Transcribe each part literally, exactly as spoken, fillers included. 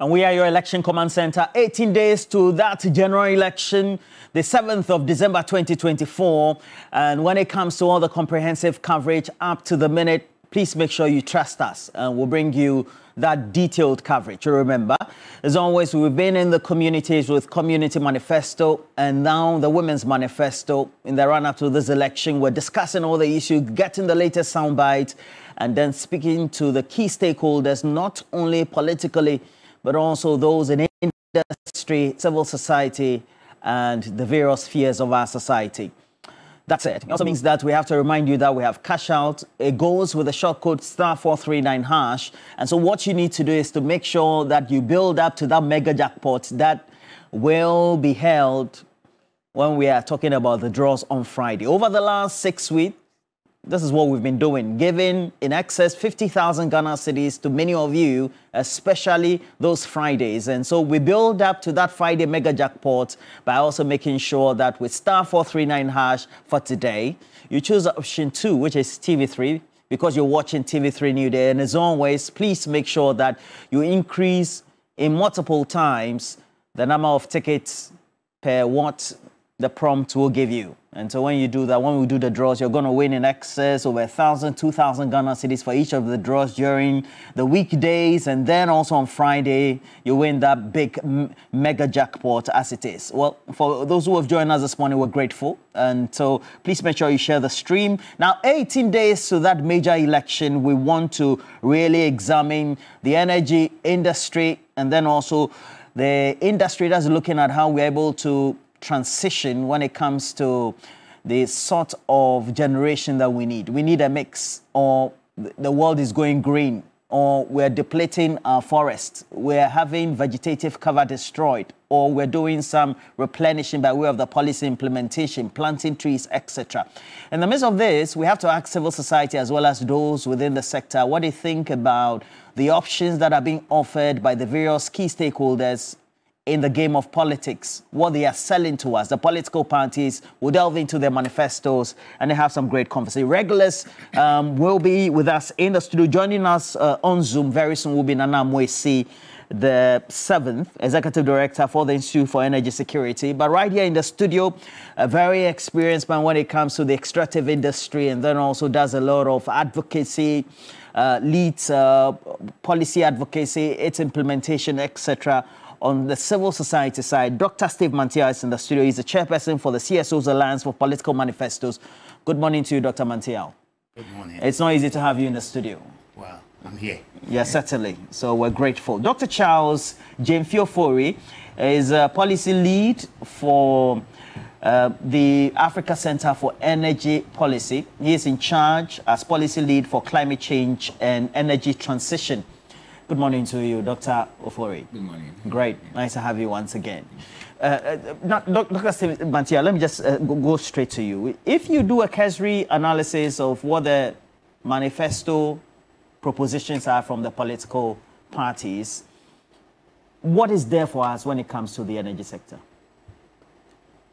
and we are your election command center. eighteen days to that general election, the seventh of December twenty twenty-four. And when it comes to all the comprehensive coverage up to the minute, please make sure you trust us, and we'll bring you that detailed coverage. Remember, as always, we've been in the communities with Community Manifesto and now the Women's Manifesto. In the run-up to this election, we're discussing all the issues, getting the latest soundbite, and then speaking to the key stakeholders, not only politically, but also those in industry, civil society, and the various spheres of our society. That's it. It also means that we have to remind you that we have cash out. It goes with the short code star four three nine hash. And so what you need to do is to make sure that you build up to that mega jackpot that will be held when we are talking about the draws on Friday. Over the last six weeks, this is what we've been doing, giving in excess fifty thousand Ghana cedis to many of you, especially those Fridays. And so we build up to that Friday mega jackpot by also making sure that with star four three nine hash for today, you choose option two, which is T V three, because you're watching T V three New Day. And as always, please make sure that you increase in multiple times the number of tickets per watt the prompt will give you. And so when you do that, when we do the draws, you're going to win in excess over one thousand, two thousand Ghana cedis for each of the draws during the weekdays. And then also on Friday, you win that big mega jackpot as it is. Well, for those who have joined us this morning, we're grateful. And so please make sure you share the stream. Now, eighteen days to that major election, we want to really examine the energy industry and then also the industry that's looking at how we're able to transition when it comes to the sort of generation that we need. We need a mix, or the world is going green, or we're depleting our forests, we're having vegetative cover destroyed, or we're doing some replenishing by way of the policy implementation, planting trees, et cetera. In the midst of this, we have to ask civil society as well as those within the sector, what they think about the options that are being offered by the various key stakeholders in the game of politics, what they are selling to us. The political parties will delve into their manifestos and they have some great conversation. Regulars um, will be with us in the studio. Joining us uh, on Zoom very soon will be Nana Mwesi the seventh, Executive Director for the Institute for Energy Security. But right here in the studio, a very experienced man when it comes to the extractive industry, and then also does a lot of advocacy, uh, leads uh, policy advocacy, its implementation, et cetera. On the civil society side, Doctor Steve Manteaw is in the studio. He's the chairperson for the C S O's Alliance for Political Manifestos. Good morning to you, Doctor Manteaw. Good morning. It's not easy to have you in the studio. Well, I'm here. Yeah, certainly. So we're grateful. Doctor Charles James Fiofori is a policy lead for uh, the Africa Center for Energy Policy. He is in charge as policy lead for climate change and energy transition. Good morning to you, Doctor Ofori. Good morning. Great. Nice to have you once again. Uh, Doctor Steve Manteaw, let me just uh, go straight to you. If you do a cursory analysis of what the manifesto propositions are from the political parties, what is there for us when it comes to the energy sector?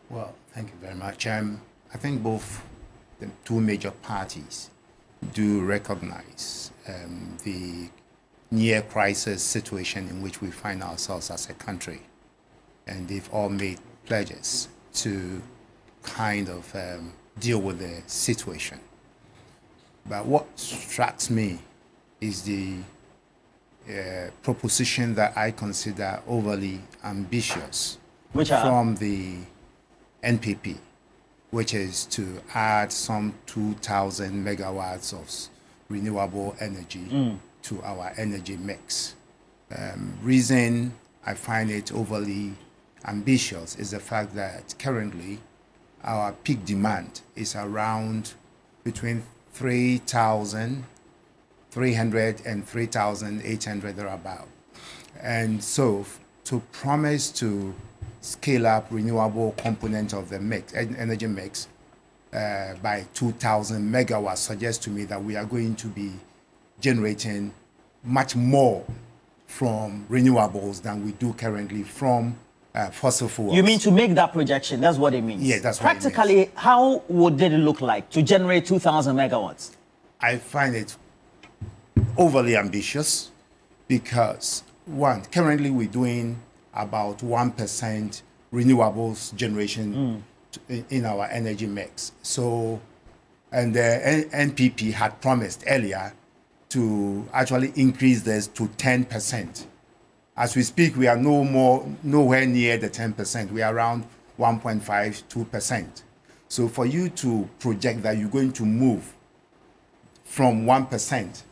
Well, thank you very much. Um, I think both the two major parties do recognize um, the near crisis situation in which we find ourselves as a country, and they've all made pledges to kind of um, deal with the situation. But what strikes me is the uh, proposition that I consider overly ambitious, which are from the N P P, which is to add some two thousand megawatts of renewable energy mm. to our energy mix. Um, reason I find it overly ambitious is the fact that currently our peak demand is around between three thousand three hundred and three thousand eight hundred thereabout. And so to promise to scale up renewable component of the mix, energy mix uh, by two thousand megawatts suggests to me that we are going to be generating much more from renewables than we do currently from uh, fossil fuels. You mean to make that projection? That's what it means. Yeah, that's what it means. Practically, how would it look like to generate two thousand megawatts? I find it overly ambitious because one, currently we're doing about one percent renewables generation mm. in our energy mix. So, and the N P P had promised earlier to actually increase this to ten percent. As we speak, we are no more, nowhere near the ten percent. We are around one point five two percent. So for you to project that you're going to move from one percent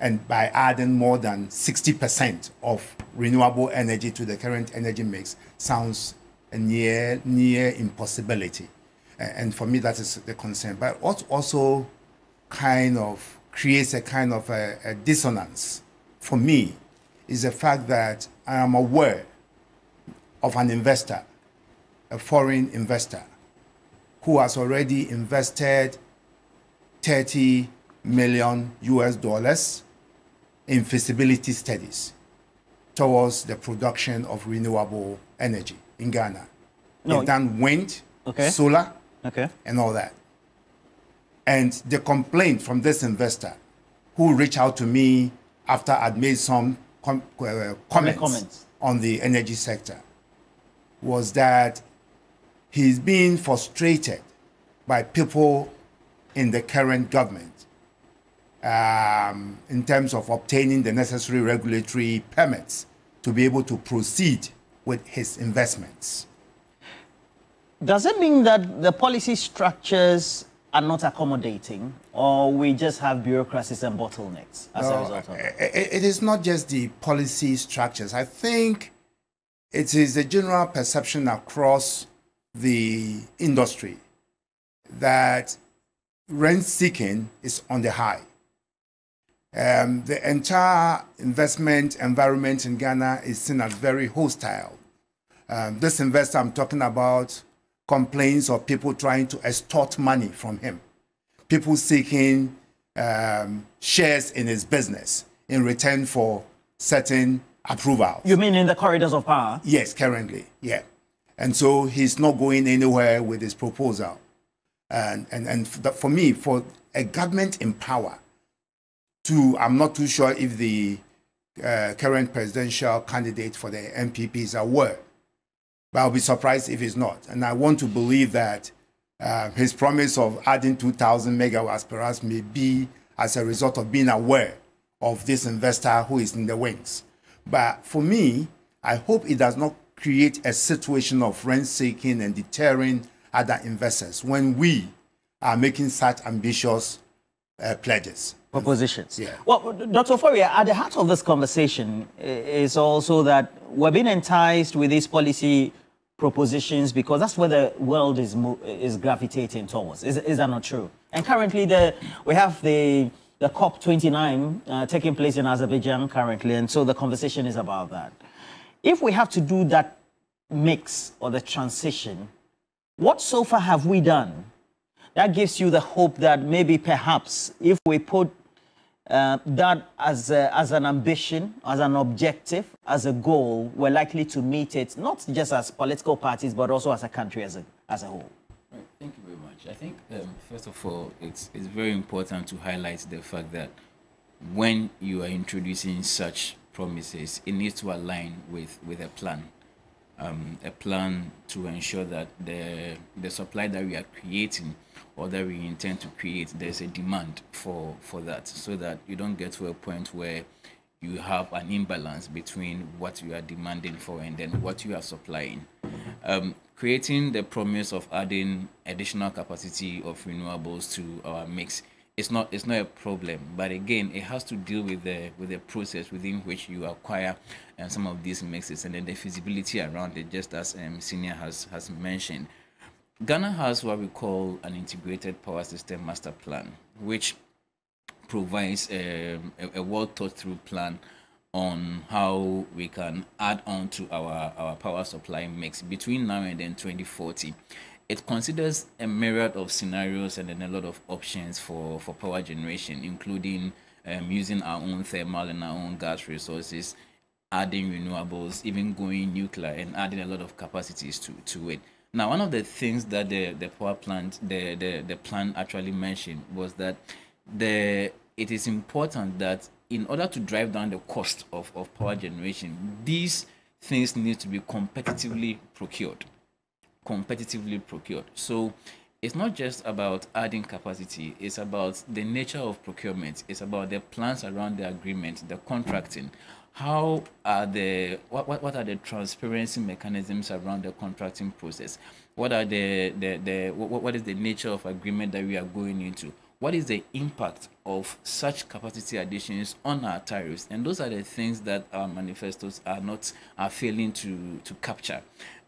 and by adding more than sixty percent of renewable energy to the current energy mix sounds a near, near impossibility. And for me, that is the concern. But what also kind of creates a kind of a, a dissonance for me is the fact that I am aware of an investor, a foreign investor, who has already invested thirty million U S dollars in feasibility studies towards the production of renewable energy in Ghana. No. They've done wind, okay. solar, okay. and all that. And the complaint from this investor, who reached out to me after I'd made some com uh, comments, comments on the energy sector, was that he's being frustrated by people in the current government um, in terms of obtaining the necessary regulatory permits to be able to proceed with his investments. Does it mean that the policy structures are not accommodating, or we just have bureaucracies and bottlenecks as no, a result of it? It is not just the policy structures. I think it is a general perception across the industry that rent seeking is on the high. Um, the entire investment environment in Ghana is seen as very hostile. Um, this investor I'm talking about complains of people trying to extort money from him, people seeking um, shares in his business in return for certain approval. You mean in the corridors of power? Yes, currently, yeah. And so he's not going anywhere with his proposal. And, and, and for me, for a government in power to, I'm not too sure if the uh, current presidential candidate for the N P P is aware, but I'll be surprised if he's not. And I want to believe that uh, his promise of adding two thousand megawatts per hour may be as a result of being aware of this investor who is in the wings. But for me, I hope it does not create a situation of rent-seeking and deterring other investors when we are making such ambitious uh, pledges. Propositions. Yeah. Well, Doctor Fiofori, at the heart of this conversation is also that we're being enticed with these policy propositions because that's where the world is mo is gravitating towards. Is, is that not true? And currently, the, we have the, the COP twenty-nine uh, taking place in Azerbaijan currently, and so the conversation is about that. If we have to do that mix or the transition, what so far have we done? That gives you the hope that maybe perhaps if we put uh, that as, a, as an ambition, as an objective, as a goal, we're likely to meet it, not just as political parties, but also as a country as a, as a whole. Right. Thank you very much. I think, um, first of all, it's, it's very important to highlight the fact that when you are introducing such promises, it needs to align with with a plan, um, a plan to ensure that the the supply that we are creating or that we intend to create, there's a demand for for that, so that you don't get to a point where you have an imbalance between what you are demanding for and then what you are supplying. Um, creating the promise of adding additional capacity of renewables to our mix, It's not it's not a problem, but again, it has to deal with the with the process within which you acquire and um, some of these mixes, and then the feasibility around it. Just as um, Senior has has mentioned, Ghana has what we call an integrated power system master plan, which provides a, a, a well thought through plan on how we can add on to our our power supply mix between now and then twenty forty. It considers a myriad of scenarios and then a lot of options for, for power generation, including um, using our own thermal and our own gas resources, adding renewables, even going nuclear and adding a lot of capacities to, to it. Now, one of the things that the, the power plant, the, the, the plan actually mentioned was that the, it is important that in order to drive down the cost of, of power generation, these things need to be competitively procured. Competitively procured. So it's not just about adding capacity, it's about the nature of procurement, it's about the plans around the agreement, the contracting. How are the what, what, what are the transparency mechanisms around the contracting process? What are the, the, the what, what is the nature of agreement that we are going into? What is the impact of such capacity additions on our tariffs? And those are the things that our manifestos are not are failing to, to capture.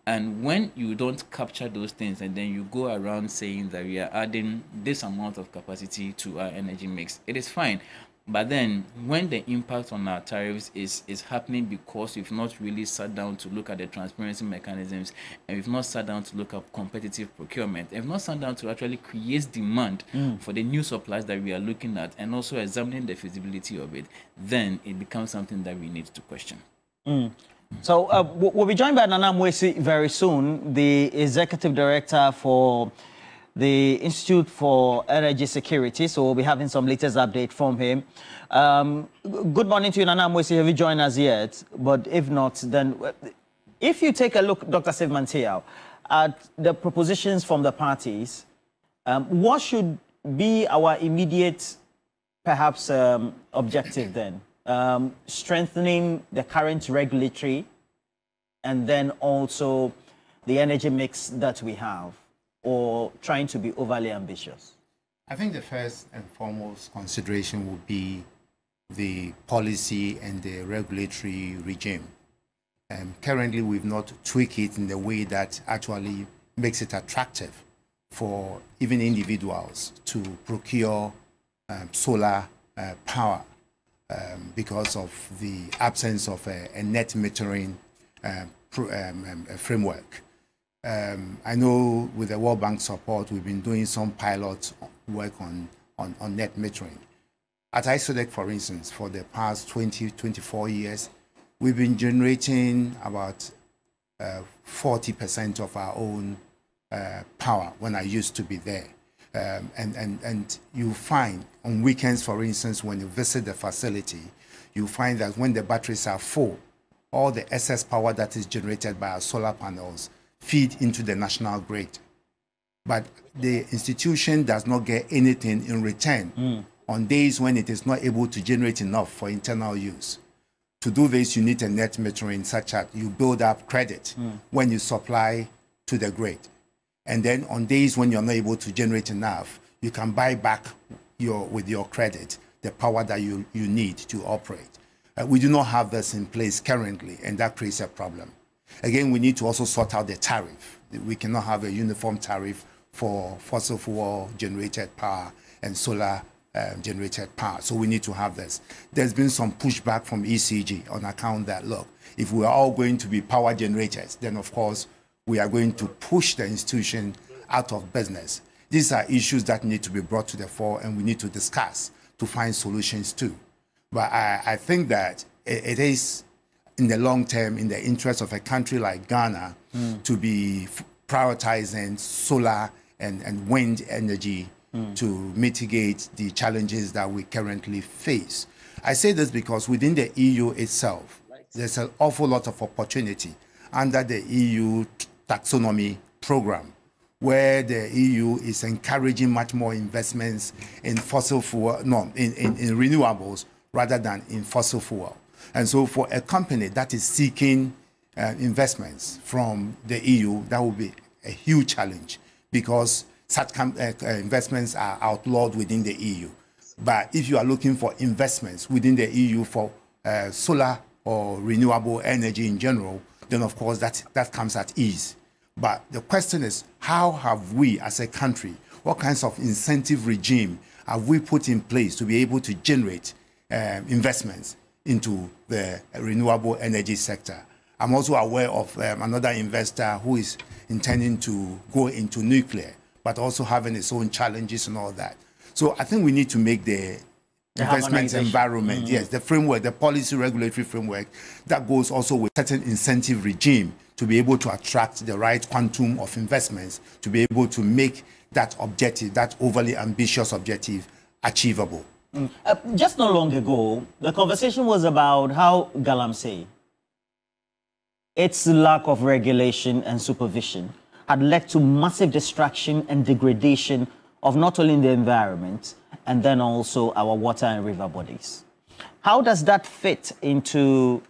And when you don't capture those things and then you go around saying that we are adding this amount of capacity to our energy mix, it is fine. But then when the impact on our tariffs is, is happening because we've not really sat down to look at the transparency mechanisms, and we've not sat down to look at competitive procurement, and we've not sat down to actually create demand mm. for the new supplies that we are looking at, and also examining the feasibility of it, then it becomes something that we need to question. Mm. So uh, we'll be joined by Nana Mwesi very soon, the Executive Director for the Institute for Energy Security. So we'll be having some latest update from him. Um, good morning to you, Nana Mwesi. Have you joined us yet? But if not, then if you take a look, Doctor Steve Manteaw, at the propositions from the parties, um, what should be our immediate, perhaps, um, objective then? Um, strengthening the current regulatory and then also the energy mix that we have, or trying to be overly ambitious? I think the first and foremost consideration would be the policy and the regulatory regime. Um, currently, we've not tweaked it in the way that actually makes it attractive for even individuals to procure um, solar uh, power. Um, because of the absence of a, a net metering uh, pr um, um, a framework. Um, I know with the World Bank support, we've been doing some pilot work on, on, on net metering. At ISODEC, for instance, for the past twenty, twenty-four years, we've been generating about forty percent uh, of our own uh, power when I used to be there. Um, and, and, and you find on weekends, for instance, when you visit the facility, you find that when the batteries are full, all the excess power that is generated by our solar panels feed into the national grid. But the institution does not get anything in return mm. on days when it is not able to generate enough for internal use. To do this, you need a net metering such that you build up credit mm. when you supply to the grid. And then on days when you're not able to generate enough, you can buy back your, with your credit the power that you, you need to operate. Uh, we do not have this in place currently, and that creates a problem. Again, we need to also sort out the tariff. We cannot have a uniform tariff for fossil fuel-generated power and solar-generated uh, power. So we need to have this. There's been some pushback from E C G on account that, look, if we're all going to be power generators, then of course, we are going to push the institution out of business. These are issues that need to be brought to the fore, and we need to discuss to find solutions too. But I, I think that it is, in the long term, in the interest of a country like Ghana mm. to be prioritizing solar and, and wind energy mm. to mitigate the challenges that we currently face. I say this because within the E U itself, there's an awful lot of opportunity under the E U taxonomy program, where the E U is encouraging much more investments in fossil fuel, no, in, in, in renewables rather than in fossil fuel. And so for a company that is seeking uh, investments from the E U, that will be a huge challenge because such com uh, investments are outlawed within the E U. But if you are looking for investments within the E U for uh, solar or renewable energy in general, then of course that, that comes at ease. But the question is, how have we as a country, what kinds of incentive regime have we put in place to be able to generate um, investments into the renewable energy sector? I'm also aware of um, another investor who is intending to go into nuclear, but also having its own challenges and all that. So I think we need to make the The investment environment, mm-hmm. yes, the framework, the policy regulatory framework that goes also with certain incentive regime to be able to attract the right quantum of investments to be able to make that objective, that overly ambitious objective, achievable. Mm. Uh, just not long ago, the conversation was about how Galamsey, its lack of regulation and supervision, had led to massive destruction and degradation of not only the environment, and then also our water and river bodies. How does that fit into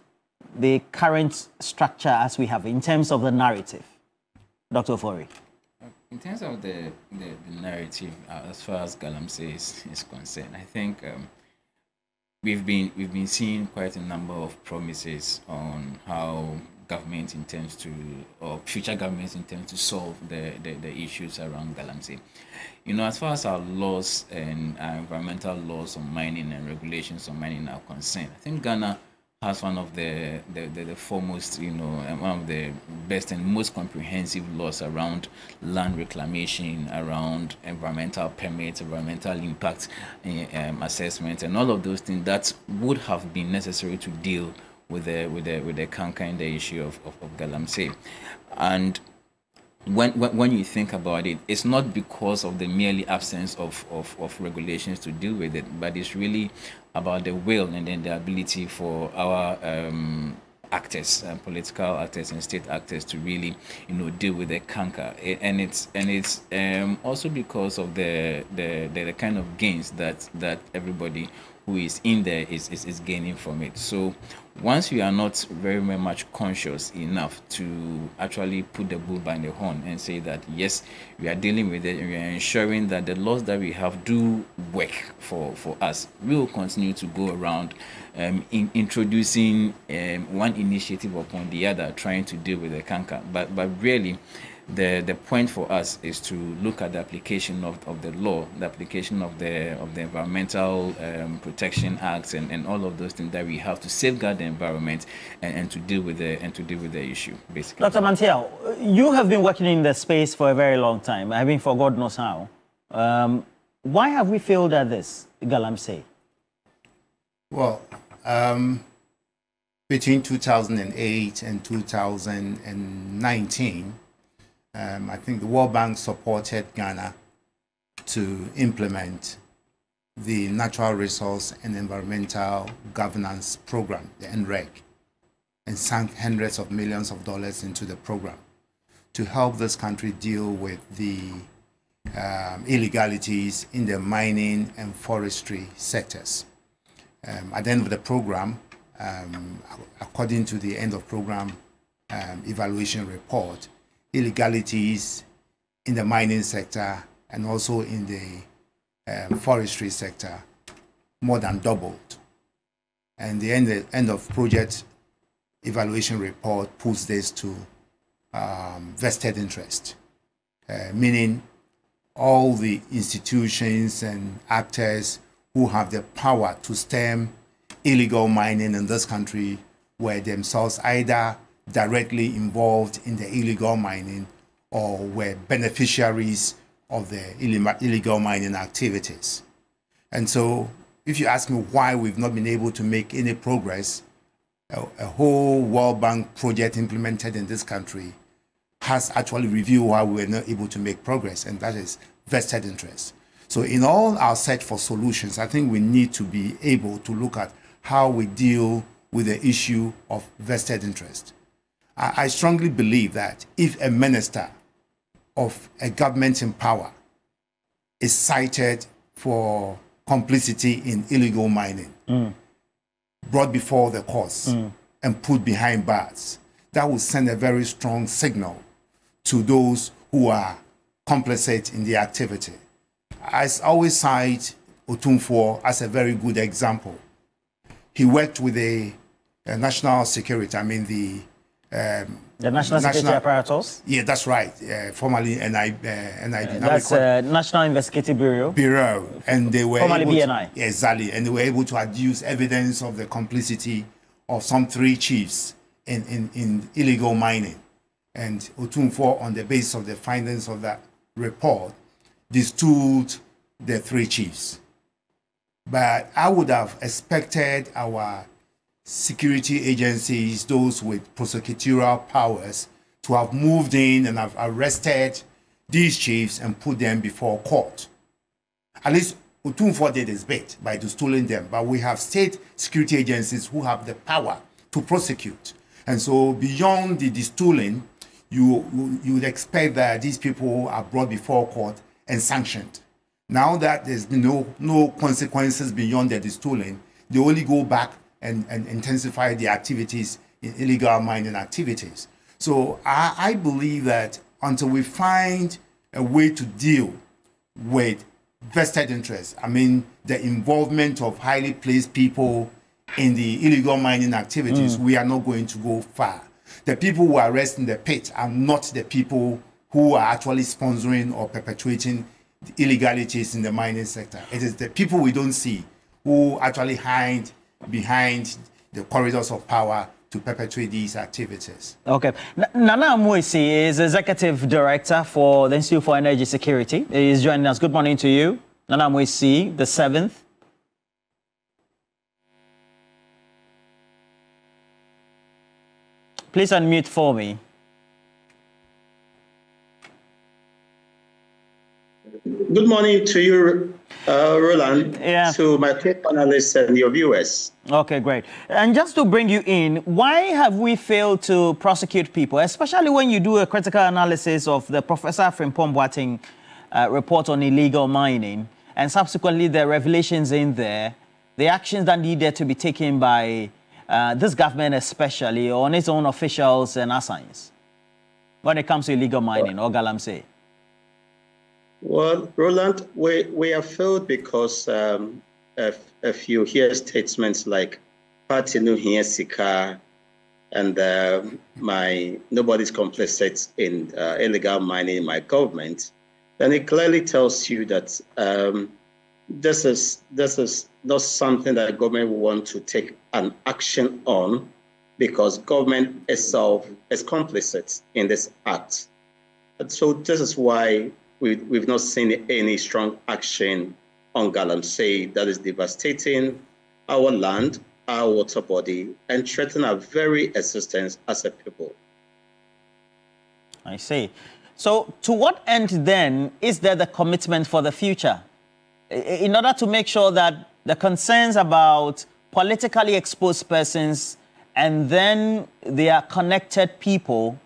the current structure as we have in terms of the narrative, Doctor Fiofori? In terms of the, the, the narrative, uh, as far as Galamsey is, is concerned, I think um, we've been we've been seeing quite a number of promises on how government intends to, or future governments intend to solve the, the, the issues around Galamsey. You know, as far as our laws and our environmental laws on mining and regulations on mining are concerned, I think Ghana has one of the, the, the, the foremost, you know, one of the best and most comprehensive laws around land reclamation, around environmental permits, environmental impact um, assessments, and all of those things that would have been necessary to deal with the with the with the conquering the issue of, of, of Galamsey. And when, when when you think about it, it's not because of the merely absence of, of, of regulations to deal with it, but it's really about the will and then the ability for our um, actors, uh, political actors and state actors, to really, you know, deal with the canker. And it's and it's um, also because of the the, the the kind of gains that that everybody who is in there is is, is gaining from it. So once we are not very, very much conscious enough to actually put the bull by the horn and say that, yes, we are dealing with it and we are ensuring that the laws that we have do work for, for us, we will continue to go around um, in introducing um, one initiative upon the other, trying to deal with the canker. But, but really, the, the point for us is to look at the application of, of the law, the application of the of the Environmental um, Protection Acts and, and all of those things that we have to safeguard the environment and, and to deal with the and to deal with the issue, basically. Doctor Manteaw, you have been working in the space for a very long time. I mean, for God knows how. Um, why have we failed at this, Galamsey? Well, um, between two thousand eight and two thousand nineteen. Um, I think the World Bank supported Ghana to implement the Natural Resource and Environmental Governance Program, the N R E G, and sank hundreds of millions of dollars into the program to help this country deal with the um, illegalities in the mining and forestry sectors. Um, at the end of the program, um, according to the end of program um, evaluation report, illegalities in the mining sector and also in the um, forestry sector more than doubled. And the end, the end of project evaluation report puts this to um, vested interest, uh, meaning all the institutions and actors who have the power to stem illegal mining in this country were themselves either directly involved in the illegal mining or were beneficiaries of the illegal mining activities. And so if you ask me why we've not been able to make any progress, a, a whole World Bank project implemented in this country has actually reviewed why we were not able to make progress, and that is vested interest. So in all our search for solutions, I think we need to be able to look at how we deal with the issue of vested interest. I strongly believe that if a minister of a government in power is cited for complicity in illegal mining, mm. brought before the courts mm. and put behind bars, that will send a very strong signal to those who are complicit in the activity. I always cite Otumfuo as a very good example. He worked with the national security, I mean the Um, the National, National Security Apparatus? Yeah, that's right. Uh, formerly N I B. Uh, N I B uh, that's uh, National Investigative Bureau. Bureau. And they were formerly B N I. To, yeah, exactly. And they were able to adduce evidence of the complicity of some three chiefs in, in, in illegal mining. And Otumfuo, on the basis of the findings of that report, distooled the three chiefs. But I would have expected our security agencies, those with prosecutorial powers, to have moved in and have arrested these chiefs and put them before court. At least Otumfuo did his bit by distilling them, but we have state security agencies who have the power to prosecute. And so beyond the distilling, you you would expect that these people are brought before court and sanctioned. Now that there's no, no consequences beyond the distilling, they only go back and, and intensify their activities in illegal mining activities. So I, I believe that until we find a way to deal with vested interests, I mean, the involvement of highly placed people in the illegal mining activities, mm. we are not going to go far. The people who are arrested in the pit are not the people who are actually sponsoring or perpetuating the illegalities in the mining sector. It is the people we don't see who actually hide behind the corridors of power to perpetuate these activities. Okay. Nana Mwesi is Executive Director for the Institute for Energy Security. He is joining us. Good morning to you, Nana Mwesi the seventh. Please unmute for me. Good morning to you, uh, Roland, yeah. to my panelists and your viewers. Okay, great. And just to bring you in, why have we failed to prosecute people, especially when you do a critical analysis of the Professor Frimpong-Boateng uh, report on illegal mining and subsequently the revelations in there, the actions that needed to be taken by uh, this government especially, on its own officials and assigns, when it comes to illegal mining or galamsey? Well, Roland, we, we are failed because um, if, if you hear statements like Patinu Hiesika and uh, my nobody's complicit in uh, illegal mining in my government, then it clearly tells you that um, this is this is not something that the government will want to take an action on, because government itself is complicit in this act. And so this is why We've, we've not seen any strong action on galamsey that is devastating our land, our water body, and threaten our very existence as a people. I see. So to what end then is there the commitment for the future? In order to make sure that the concerns about politically exposed persons and then their connected people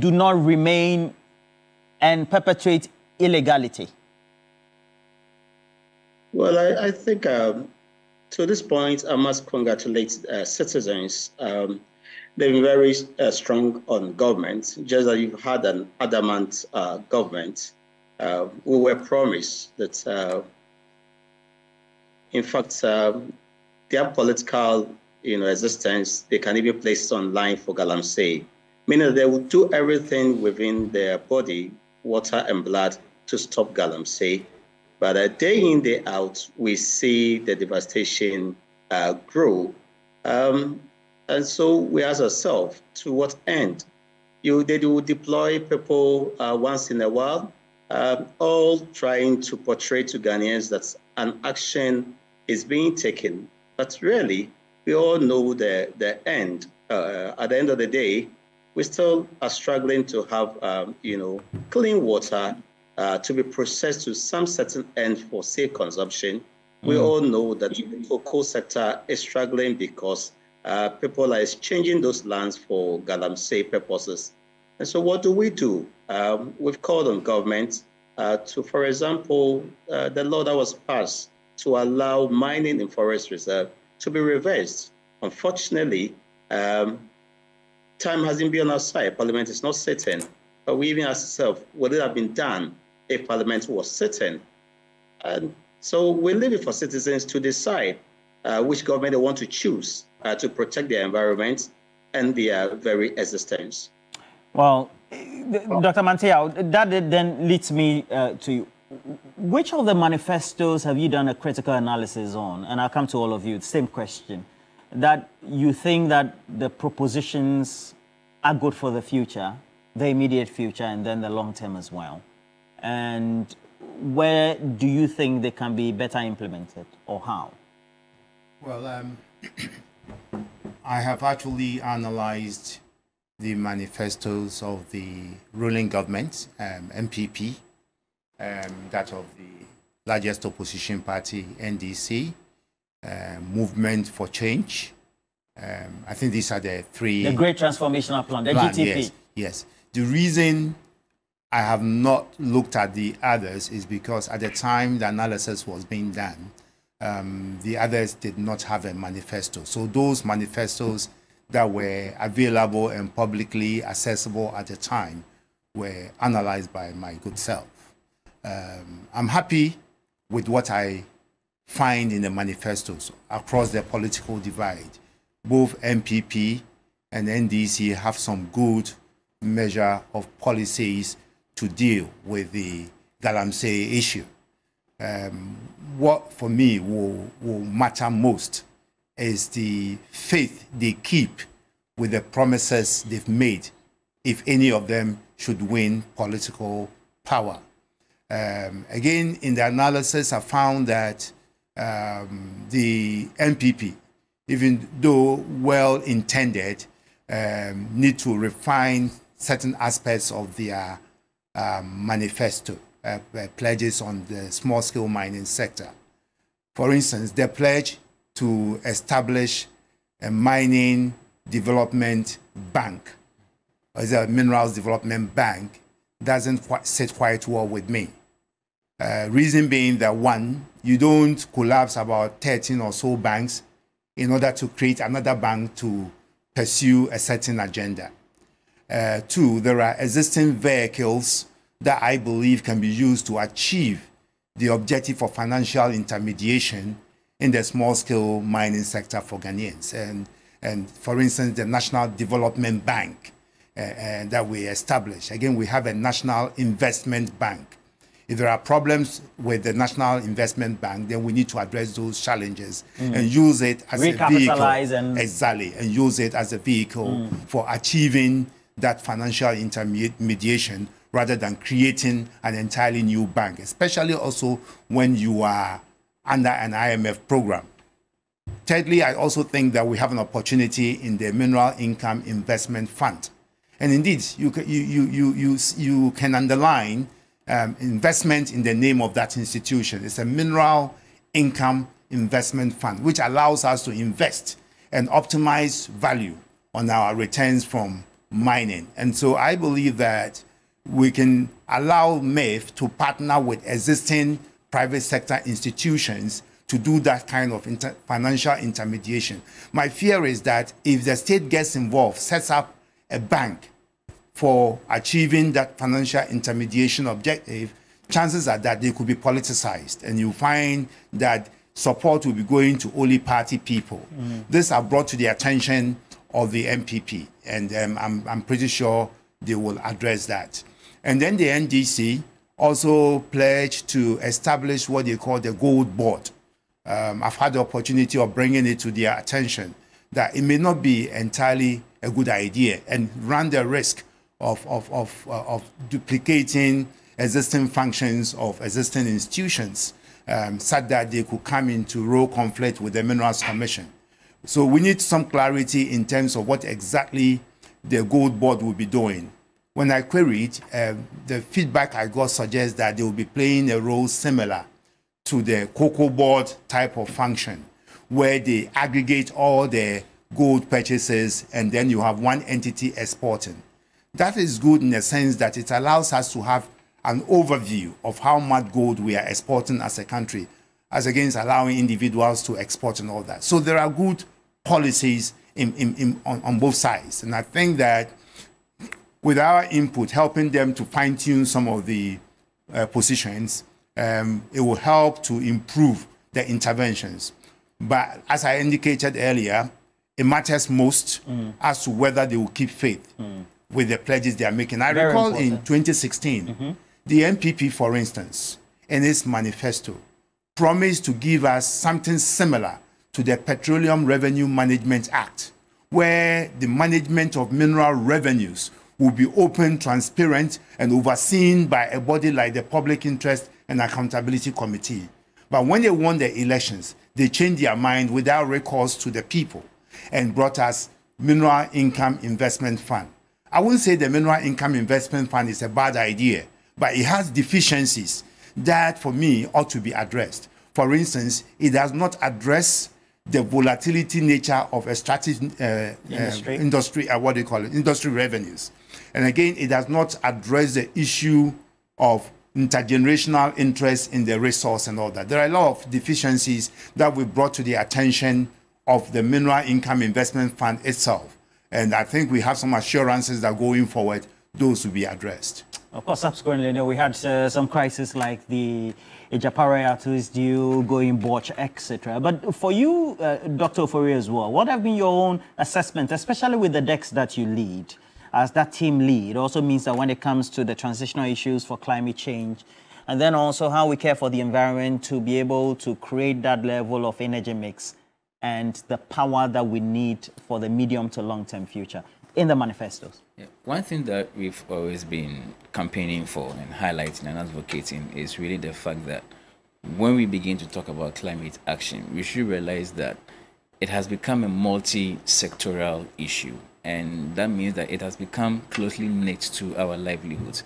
do not remain and perpetrate illegality? Well, I, I think um, to this point, I must congratulate uh, citizens. Um, they've been very uh, strong on government, just that you've had an adamant uh, government. Uh, we were promised that, uh, in fact, uh, their political you know, existence, they can even place online for galamsey, meaning they will do everything within their body, water and blood, to stop galamsey. But uh, day in, day out, we see the devastation uh, grow. Um, and so we ask ourselves, to what end? You, they do deploy people uh, once in a while, uh, all trying to portray to Ghanaians that an action is being taken. But really, we all know the, the end. Uh, at the end of the day, we still are struggling to have, um, you know, clean water uh, to be processed to some certain end for safe consumption. Mm-hmm. We all know that the cocoa sector is struggling because uh, people are exchanging those lands for galamsey purposes. And so what do we do? Um, we've called on government uh, to, for example, uh, the law that was passed to allow mining in forest reserve to be reversed. Unfortunately, um, time hasn't been on our side. Parliament is not sitting. But we even ask ourselves, would it have been done if Parliament was sitting? And so we leave it for citizens to decide uh, which government they want to choose uh, to protect their environment and their very existence. Well, Doctor Manteaw, that then leads me uh, to you. Which of the manifestos have you done a critical analysis on? And I'll come to all of you, the same question, that you think that the propositions are good for the future, the immediate future, and then the long term as well? And where do you think they can be better implemented, or how? Well, um, I have actually analyzed the manifestos of the ruling government, um, N P P, um, that of the largest opposition party, N D C, uh, Movement for Change. Um, I think these are the three... The Great Transformational Plan, the plan, G T P. Yes, yes. The reason I have not looked at the others is because at the time the analysis was being done, um, the others did not have a manifesto. So those manifestos that were available and publicly accessible at the time were analyzed by my good self. Um, I'm happy with what I find in the manifestos across the political divide. Both N P P and N D C have some good measure of policies to deal with the Galamsey issue. Um, what for me will, will matter most is the faith they keep with the promises they've made, if any of them should win political power. Um, again, in the analysis, I found that um, the N P P, even though well-intended, um, need to refine certain aspects of their um, manifesto, uh, pledges on the small-scale mining sector. For instance, the pledge to establish a mining development bank, or a minerals development bank, doesn't quite sit quite well with me. Uh, reason being that, one, you don't collapse about thirteen or so banks in order to create another bank to pursue a certain agenda. Uh, two, there are existing vehicles that I believe can be used to achieve the objective of financial intermediation in the small-scale mining sector for Ghanaians. And, and for instance, the National Development Bank uh, uh, that we established. Again, we have a National Investment Bank. If there are problems with the National Investment Bank, then we need to address those challenges mm. and use it as a vehicle. And... Exactly, and use it as a vehicle mm. for achieving that financial intermediation rather than creating an entirely new bank, especially also when you are under an I M F program. Thirdly, I also think that we have an opportunity in the Mineral Income Investment Fund. And indeed, you can, you, you, you, you, you can underline Um, investment in the name of that institution. It's a Mineral Income Investment Fund, which allows us to invest and optimize value on our returns from mining. And so I believe that we can allow M I F to partner with existing private sector institutions to do that kind of inter financial intermediation. My fear is that if the state gets involved, sets up a bank for achieving that financial intermediation objective, chances are that they could be politicized, and you find that support will be going to only party people. Mm. This are brought to the attention of the N P P, and um, I'm, I'm pretty sure they will address that. And then the N D C also pledged to establish what they call the Gold Board. Um, I've had the opportunity of bringing it to their attention that it may not be entirely a good idea and run the risk Of, of, of, uh, of duplicating existing functions of existing institutions, um, such that they could come into real conflict with the Minerals Commission. So we need some clarity in terms of what exactly the Gold Board will be doing. When I queried, uh, the feedback I got suggests that they will be playing a role similar to the Cocoa Board type of function, where they aggregate all the gold purchases and then you have one entity exporting. That is good in the sense that it allows us to have an overview of how much gold we are exporting as a country, as against allowing individuals to export and all that. So there are good policies in, in, in, on, on both sides. And I think that with our input, helping them to fine-tune some of the uh, positions, um, it will help to improve the interventions. But as I indicated earlier, it matters most mm. as to whether they will keep faith. Mm. With the pledges they are making. I Very recall important. In twenty sixteen, mm-hmm. the N P P, for instance, in its manifesto, promised to give us something similar to the Petroleum Revenue Management Act, where the management of mineral revenues will be open, transparent, and overseen by a body like the Public Interest and Accountability Committee. But when they won the elections, they changed their mind without recourse to the people and brought us Mineral Income Investment Fund. I wouldn't say the Mineral Income Investment Fund is a bad idea, but it has deficiencies that for me ought to be addressed. For instance, it does not address the volatility nature of extractive uh, industry, uh, industry uh, what do you call it, industry revenues. And again, it does not address the issue of intergenerational interest in the resource and all that. There are a lot of deficiencies that we brought to the attention of the Mineral Income Investment Fund itself. And I think we have some assurances that going forward, those will be addressed. Of course, subsequently, you know, we had uh, some crises like the Ejapare deal, going botch, et cetera. But for you, uh, Doctor Fiofori, as well, what have been your own assessment, especially with the decks that you lead, as that team lead? It also means that when it comes to the transitional issues for climate change, and then also how we care for the environment to be able to create that level of energy mix and the power that we need for the medium to long-term future in the manifestos. Yeah. One thing that we've always been campaigning for and highlighting and advocating is really the fact that when we begin to talk about climate action, we should realize that it has become a multi-sectoral issue. And that means that it has become closely linked to our livelihoods.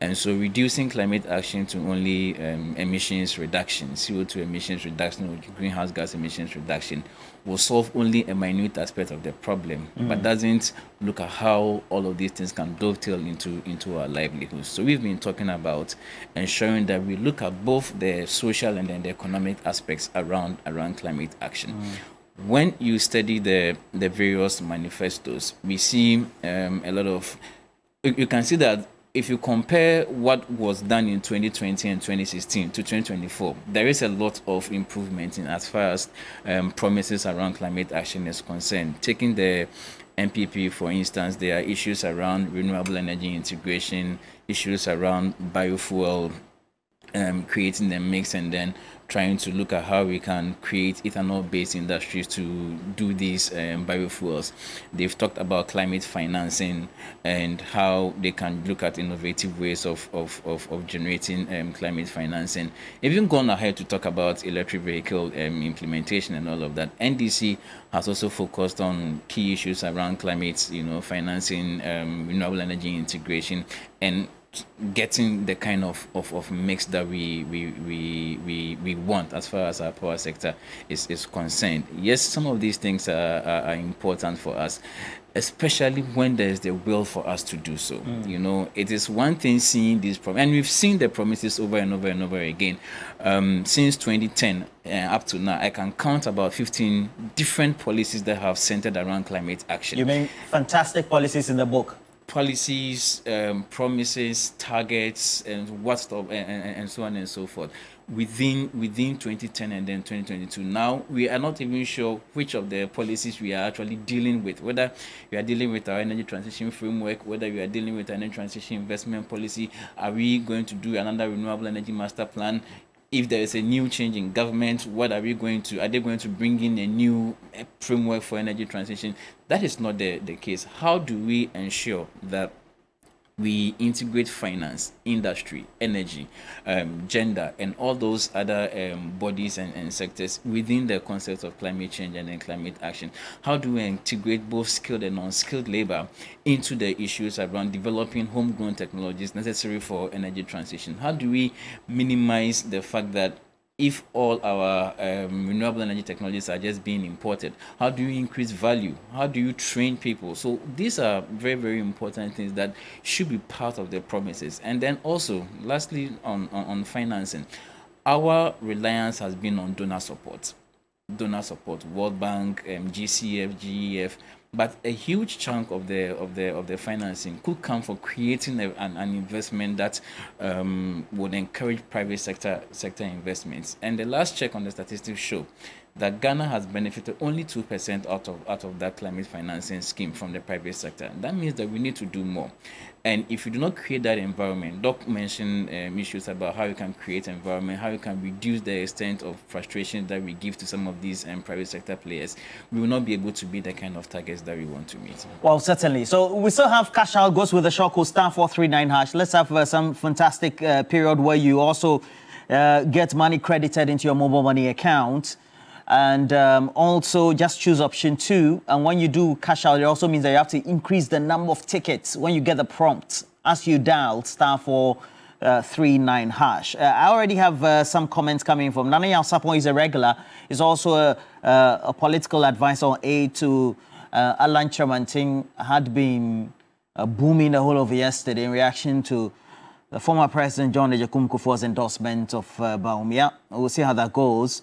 And so reducing climate action to only um, emissions reduction, C O two emissions reduction, or greenhouse gas emissions reduction will solve only a minute aspect of the problem, mm. but doesn't look at how all of these things can dovetail into, into our livelihoods. So we've been talking about ensuring that we look at both the social and then the economic aspects around, around climate action. Mm. When you study the, the various manifestos, we see um, a lot of, you, you can see that if you compare what was done in twenty twenty and twenty sixteen to twenty twenty-four, there is a lot of improvement in as far as um, promises around climate action is concerned. Taking the N P P, for instance, there are issues around renewable energy integration, issues around biofuel, um, creating the mix, and then trying to look at how we can create ethanol-based industries to do these um, biofuels. They've talked about climate financing and how they can look at innovative ways of, of, of, of generating um, climate financing. Even gone ahead to talk about electric vehicle um, implementation and all of that. N D C has also focused on key issues around climate, you know, financing, um, renewable energy integration, and getting the kind of, of, of mix that we we, we we we want as far as our power sector is, is concerned. Yes, some of these things are, are, are important for us, especially when there's the will for us to do so. Mm. You know, it is one thing seeing these problems, and we've seen the promises over and over and over again. Um, since twenty ten uh, up to now, I can count about fifteen different policies that have centered around climate action. You mean fantastic policies in the book? Policies, um, promises, targets, and what's the, and, and so on and so forth within within twenty ten and then twenty twenty-two. Now we are not even sure which of the policies we are actually dealing with, whether we are dealing with our energy transition framework, whether we are dealing with an energy transition investment policy. Are we going to do another renewable energy master plan? If there is a new change in government, what are we going to, are they going to bring in a new framework for energy transition? That is not the, the case. How do we ensure that we integrate finance, industry, energy, um, gender, and all those other um, bodies and, and sectors within the concept of climate change and then climate action? How do we integrate both skilled and non-skilled labor into the issues around developing homegrown technologies necessary for energy transition? How do we minimize the fact that if all our um, renewable energy technologies are just being imported? How do you increase value? How do you train people? So these are very, very important things that should be part of the promises. And then also, lastly, on, on, on financing, our reliance has been on donor support. Donor support, World Bank, um, G C F, G E F, but a huge chunk of the of the of the financing could come for creating a, an, an investment that um, would encourage private sector sector investments. And the last check on the statistics show that Ghana has benefited only two percent out of out of that climate financing scheme from the private sector. That means that we need to do more. And if you do not create that environment, Doc mentioned um, issues about how you can create environment, how you can reduce the extent of frustration that we give to some of these um, private sector players, we will not be able to meet the kind of targets that we want to meet. Well, certainly. So we still have Cash Out Goes with the Shock, who's star four three nine hash. Let's have uh, some fantastic uh, period where you also uh, get money credited into your mobile money account. And um, also just choose option two. And when you do cash out, it also means that you have to increase the number of tickets when you get the prompt as you dial star four Uh, three nine hash. Uh, I already have uh, some comments coming from Nana Yansapon is a regular. Is also a, uh, a political advisor on aid to uh, Alan Chamanting had been uh, booming the whole of yesterday in reaction to the former President John Ejekumkufuor's endorsement of uh, Bawumia. We'll see how that goes.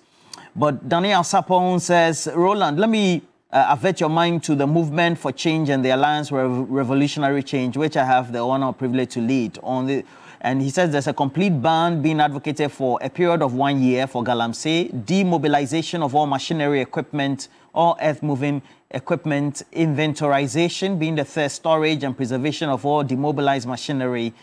But Daniel Sapon says, Roland, let me uh, avert your mind to the Movement for Change and the Alliance for Revolutionary Change, which I have the honor or privilege to lead on the. And he says there's a complete ban being advocated for a period of one year for Galamsey, demobilization of all machinery, equipment, all earth-moving equipment, inventorization being the third, storage and preservation of all demobilized machinery,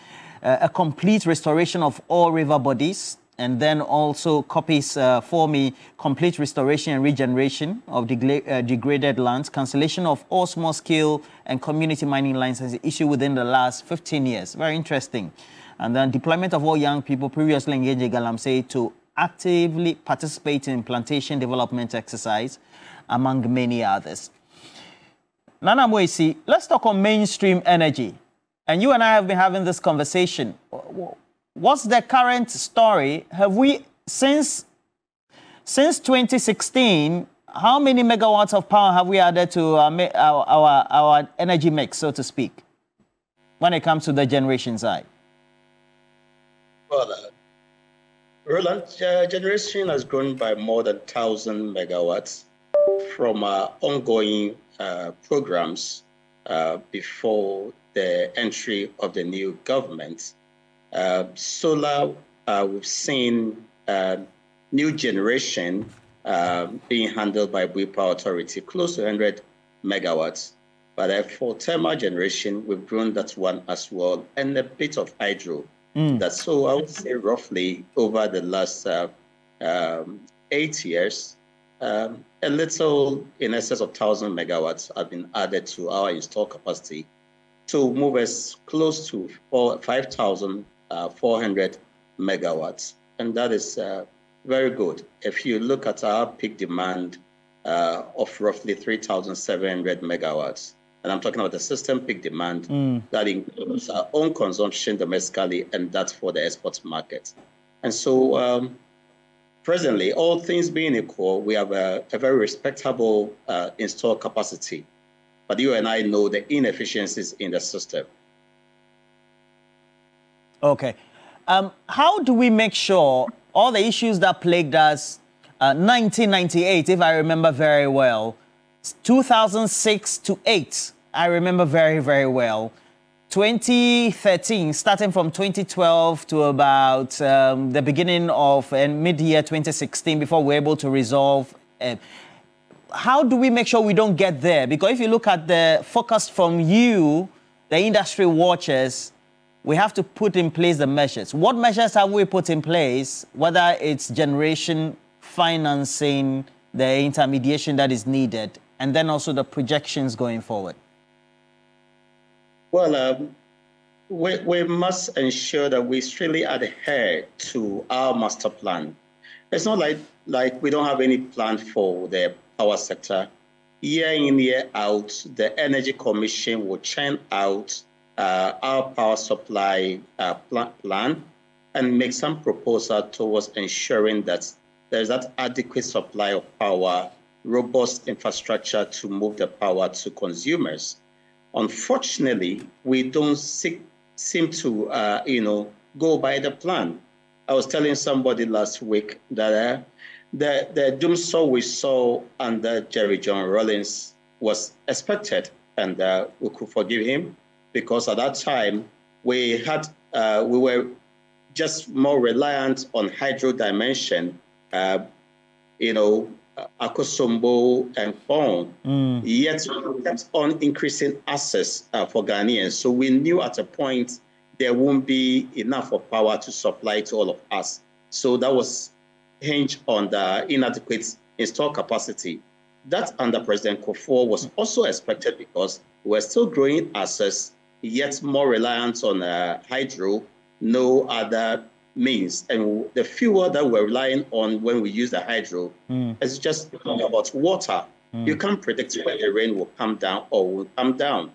uh, a complete restoration of all river bodies, and then also copies uh, for me, complete restoration and regeneration of degra uh, degraded lands, cancellation of all small-scale and community mining licenses issued within the last fifteen years. Very interesting. And then deployment of all young people previously engaged in Galamsey to actively participate in plantation development exercise, among many others. Nana Mwesi, let's talk on mainstream energy. And you and I have been having this conversation. What's the current story? Have we, since, since twenty sixteen, how many megawatts of power have we added to our, our, our, our energy mix, so to speak, when it comes to the generation side? Well, uh, Roland, uh, generation has grown by more than one thousand megawatts from our ongoing uh, programs uh, before the entry of the new government. Uh, solar, uh, we've seen uh, new generation uh, being handled by Bui Power Authority, close to one hundred megawatts. But uh, for thermal generation, we've grown that one as well, and a bit of hydro. Mm. That's so I would say roughly over the last uh, um, eight years, um, a little in excess of one thousand megawatts have been added to our installed capacity to move us close to five thousand four hundred megawatts. And that is uh, very good. If you look at our peak demand uh, of roughly three thousand seven hundred megawatts, and I'm talking about the system peak demand mm. that includes our own consumption domestically and that's for the export market. And so um, presently, all things being equal, we have a, a very respectable uh, installed capacity. But you and I know the inefficiencies in the system. Okay. Um, how do we make sure all the issues that plagued us, uh, nineteen ninety-eight, if I remember very well, two thousand six to eight, I remember very, very well. twenty thirteen, starting from twenty twelve to about um, the beginning of uh, mid-year twenty sixteen, before we're able to resolve. Uh, how do we make sure we don't get there? Because if you look at the focus from you, the industry watchers, we have to put in place the measures. What measures have we put in place, whether it's generation, financing, the intermediation that is needed, and then also the projections going forward? Well, um, we, we must ensure that we strictly adhere to our master plan. It's not like, like we don't have any plan for the power sector. Year in, year out, the Energy Commission will churn out uh, our power supply uh, plan, plan and make some proposal towards ensuring that there's that adequate supply of power, robust infrastructure to move the power to consumers. Unfortunately, we don't see, seem to, uh, you know, go by the plan. I was telling somebody last week that uh, the, the doomsaw we saw under Jerry John Rawlings was expected, and uh, we could forgive him because at that time we had uh, we were just more reliant on hydro dimension. Uh, you know, Akosombo and Fong, mm. yet we kept on increasing access uh, for Ghanaians. So we knew at a point there won't be enough of power to supply to all of us. So that was hinged on the inadequate installed capacity. That under President Kufuor was also expected because we're still growing access, yet more reliant on uh, hydro, no other means, and the fuel that we're relying on when we use the hydro mm. is just talking about water. Mm. You can't predict when the rain will come down or will come down.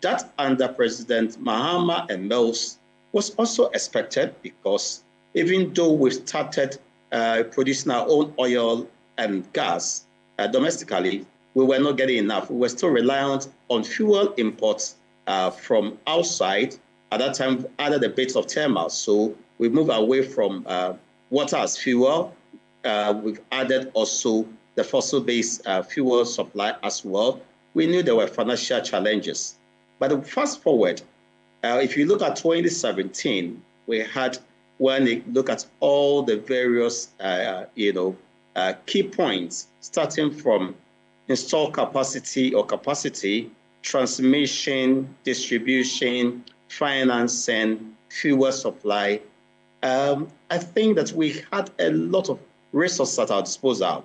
That under President Mahama and Mills was also expected, because even though we've started uh, producing our own oil and gas uh, domestically, we were not getting enough. We were still reliant on fuel imports uh, from outside. At that time, we added a bit of thermal. So we moved away from uh, water as fuel. Uh, we've added also the fossil-based uh, fuel supply as well. We knew there were financial challenges. But fast forward, uh, if you look at twenty seventeen, we had, when you look at all the various uh, you know, uh, key points, starting from installed capacity or capacity, transmission, distribution, financing, fuel supply, um, I think that we had a lot of resources at our disposal.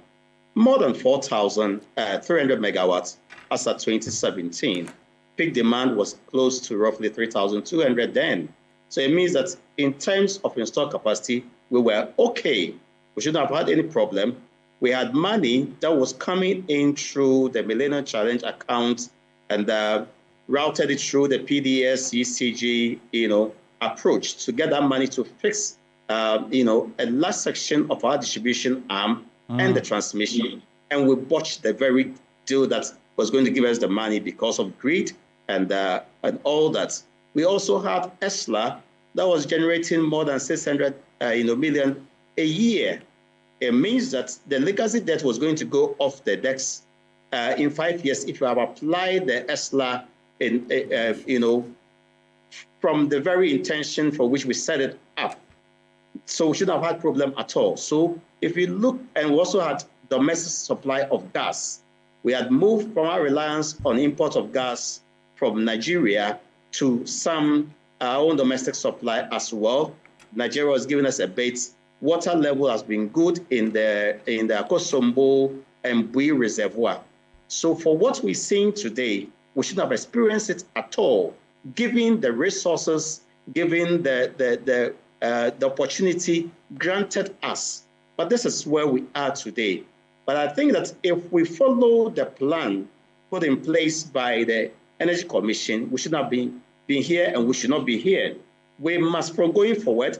More than four thousand three hundred megawatts as at twenty seventeen. Peak demand was close to roughly three thousand two hundred then. So it means that in terms of installed capacity, we were okay. We shouldn't have had any problem. We had money that was coming in through the Millennium Challenge account and uh, routed it through the P D S, E C G, you know, approach to get that money to fix, uh, you know, a large section of our distribution arm mm. and the transmission. Mm. And we botched the very deal that was going to give us the money because of greed and uh, and all that. We also had E S L A that was generating more than six hundred uh, you know, million a year. It means that the legacy debt was going to go off the decks uh, in five years if you have applied the E S L A in, uh, you know, from the very intention for which we set it up. So we shouldn't have had problem at all. So if you look, and we also had domestic supply of gas. We had moved from our reliance on import of gas from Nigeria to some our own domestic supply as well. Nigeria has given us a bit. Water level has been good in the in the Akosombo and Bui reservoir. So for what we're seeing today, we shouldn't have experienced it at all, given the resources, given the the the, uh, the opportunity granted us. But this is where we are today. But I think that if we follow the plan put in place by the Energy Commission, we should not be been here, and we should not be here. We must, from going forward,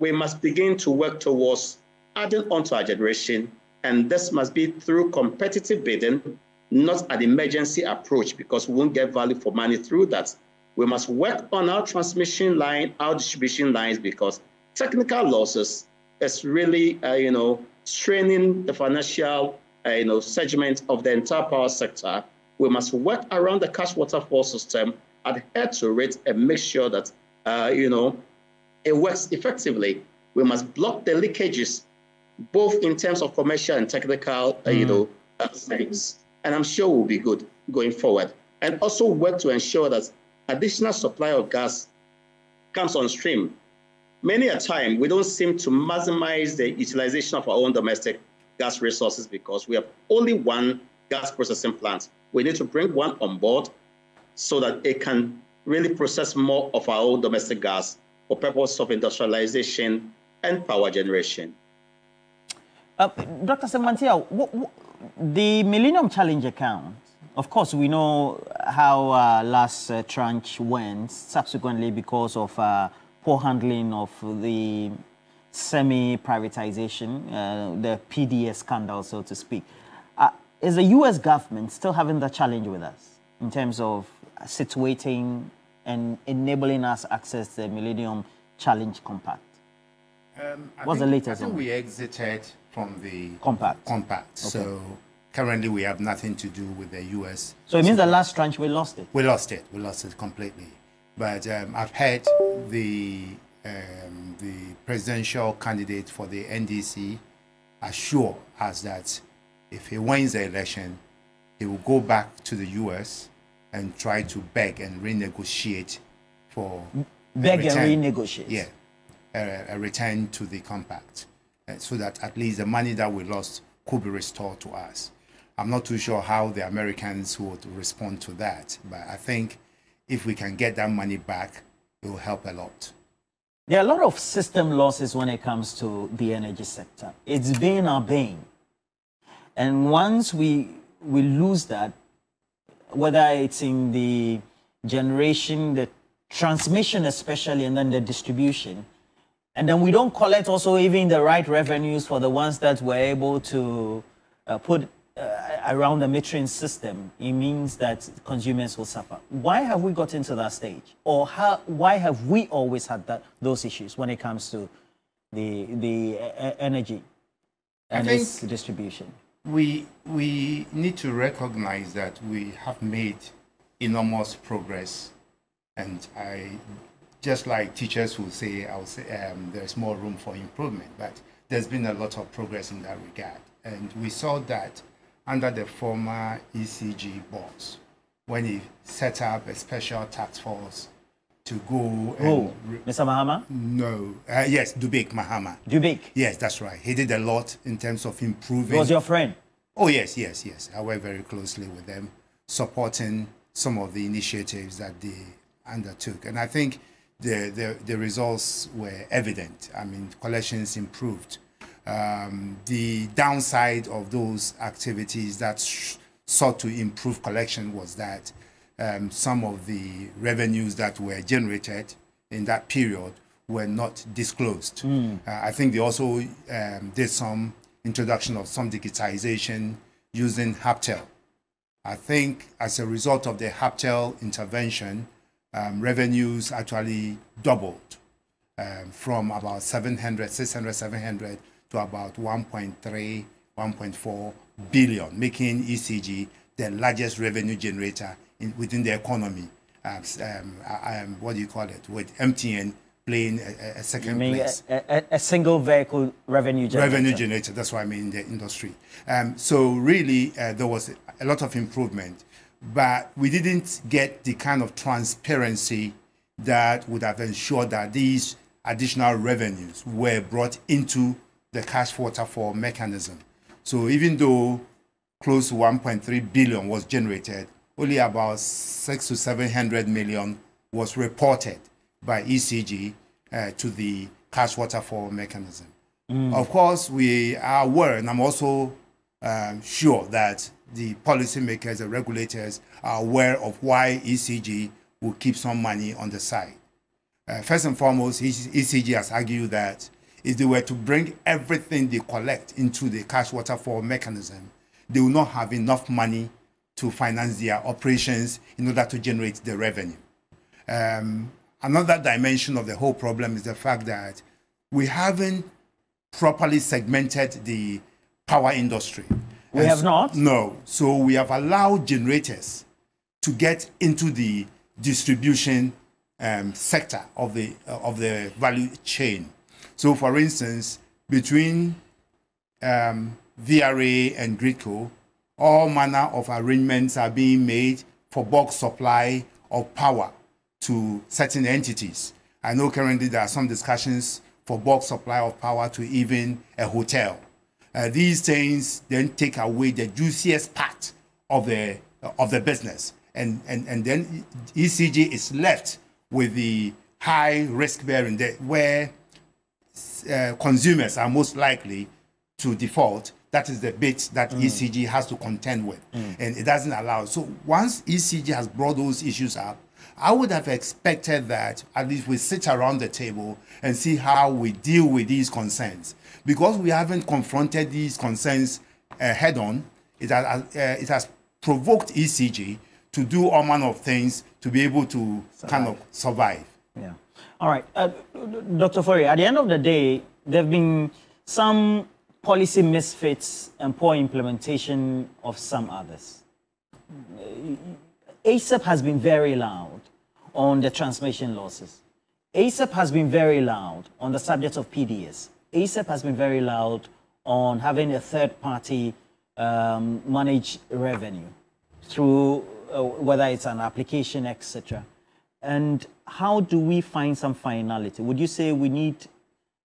we must begin to work towards adding onto our generation, and this must be through competitive bidding, not an emergency approach, because we won't get value for money through that. We must work on our transmission line, our distribution lines, because technical losses is really, uh, you know, straining the financial uh, you know, segment of the entire power sector. We must work around the cash waterfall system, adhere to it, and make sure that uh, you know, it works effectively. We must block the leakages, both in terms of commercial and technical uh, you mm. know, uh, things. And I'm sure we'll be good going forward. And also work to ensure that additional supply of gas comes on stream. Many a time, we don't seem to maximize the utilization of our own domestic gas resources because we have only one gas processing plant. We need to bring one on board so that it can really process more of our own domestic gas for purpose of industrialization and power generation. Uh, Doctor Manteaw, what, what, the Millennium Challenge account, of course, we know how uh, last uh, tranche went subsequently because of Uh, poor handling of the semi-privatization, uh, the P D S scandal, so to speak. Uh, is the U S government still having that challenge with us in terms of situating and enabling us access to the Millennium Challenge Compact? Um, What's think, the latest? I think we exited from the Compact. compact. Okay. So currently we have nothing to do with the U S. So it means the last tranche, we lost it? We lost it. We lost it completely. But um, I've heard the, um, the presidential candidate for the N D C assure us that if he wins the election, he will go back to the U S and try to beg and renegotiate for... Beg a return, and renegotiate? Yeah, a, a return to the compact, uh, so that at least the money that we lost could be restored to us. I'm not too sure how the Americans would respond to that, but I think if we can get that money back, it will help a lot. There are a lot of system losses when it comes to the energy sector. It's been our bane. And once we, we lose that, whether it's in the generation, the transmission especially, and then the distribution. And then we don't collect also even the right revenues for the ones that we're able to uh, put uh, around the metering system. It means that consumers will suffer. Why have we gotten to that stage? Or how, why have we always had that, those issues when it comes to the, the uh, energy and its distribution? We, we need to recognize that we have made enormous progress. And I, just like teachers will say, I'll say um, there's more room for improvement, but there's been a lot of progress in that regard. And we saw that under the former E C G boss, when he set up a special task force to go and... Oh, Mister Mahama? No. Uh, yes, Dubek Mahama. Dubek? Yes, that's right. He did a lot in terms of improving... He was your friend? Oh, yes, yes, yes. I worked very closely with them, supporting some of the initiatives that they undertook. And I think the, the, the results were evident. I mean, collections improved. Um, the downside of those activities that sought to improve collection was that um, some of the revenues that were generated in that period were not disclosed. Mm. Uh, I think they also um, did some introduction of some digitization using Haptel. I think as a result of the Haptel intervention, Um, revenues actually doubled um, from about seven hundred, six hundred, seven hundred to about one point three, one point four billion, making E C G the largest revenue generator in, within the economy. Um, um, um, what do you call it? With M T N playing a, a second you mean place. A, a, a single vehicle revenue generator. Revenue generator, that's what I mean in the industry. Um, so really, uh, there was a lot of improvement. But we didn't get the kind of transparency that would have ensured that these additional revenues were brought into the cash waterfall mechanism. So even though close to one point three billion was generated, only about six to seven hundred million was reported by E C G uh, to the cash waterfall mechanism. Mm. Of course, we are aware, and I'm also um, sure that the policymakers and regulators are aware of why E C G will keep some money on the side. Uh, first and foremost, E C G has argued that if they were to bring everything they collect into the cash waterfall mechanism, they will not have enough money to finance their operations in order to generate the revenue. Um, another dimension of the whole problem is the fact that we haven't properly segmented the power industry. We have not? No. So we have allowed generators to get into the distribution um, sector of the, uh, of the value chain. So, for instance, between um, V R A and Gridco, all manner of arrangements are being made for bulk supply of power to certain entities. I know currently there are some discussions for bulk supply of power to even a hotel. Uh, these things then take away the juiciest part of the of the business, and and and then E C G is left with the high risk bearing, that where uh, consumers are most likely to default. That is the bit that mm. E C G has to contend with, mm. and it doesn't allow. So once E C G has brought those issues up, I would have expected that at least we sit around the table and see how we deal with these concerns. Because we haven't confronted these concerns uh, head-on, it, uh, it has provoked E C G to do all manner of things to be able to survive. kind of survive. Yeah. All right. Uh, Doctor Fiofori, at the end of the day, there have been some policy misfits and poor implementation of some others. A C E P has been very loud on the transmission losses. A C E P has been very loud on the subject of P D S. A C E P has been very loud on having a third party um, manage revenue through uh, whether it's an application, et cetera. And how do we find some finality? Would you say we need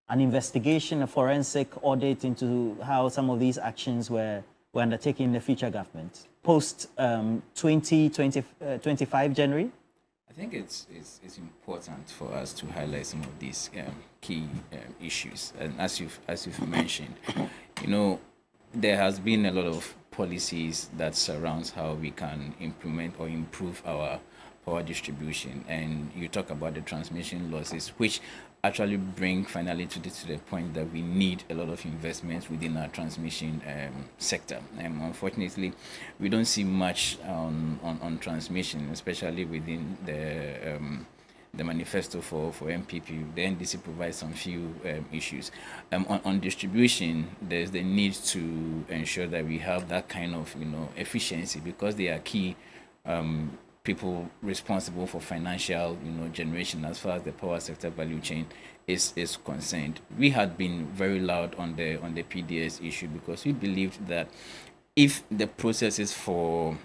an investigation, a forensic audit into how some of these actions were, were undertaken in the future government post um, twenty twenty-five January? I think it's, it's, it's important for us to highlight some of these um, key um, issues. And as you've, as you've mentioned, you know, there has been a lot of policies that surrounds how we can implement or improve our power distribution, and you talk about the transmission losses, which actually bring finally to the, to the point that we need a lot of investments within our transmission um, sector. And unfortunately, we don't see much on, on, on transmission, especially within the um, the manifesto for, for N P P. The N D C provides some few um, issues. Um, on, on distribution, there's the need to ensure that we have that kind of, you know, efficiency, because they are key um, people responsible for financial, you know, generation as far as the power sector value chain is, is concerned. We had been very loud on the, on the P D S issue, because we believed that if the processes for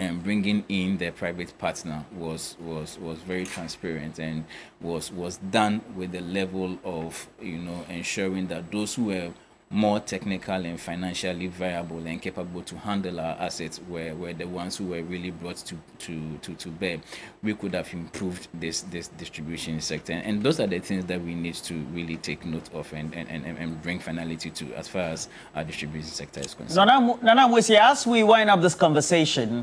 and bringing in the private partner was was was very transparent and was was done with the level of, you know, ensuring that those who were more technical and financially viable and capable to handle our assets were, were the ones who were really brought to to to to bear, we could have improved this this distribution sector. And those are the things that we need to really take note of and and, and, and bring finality to as far as our distribution sector is concerned. Nana Mwesi, as we wind up this conversation,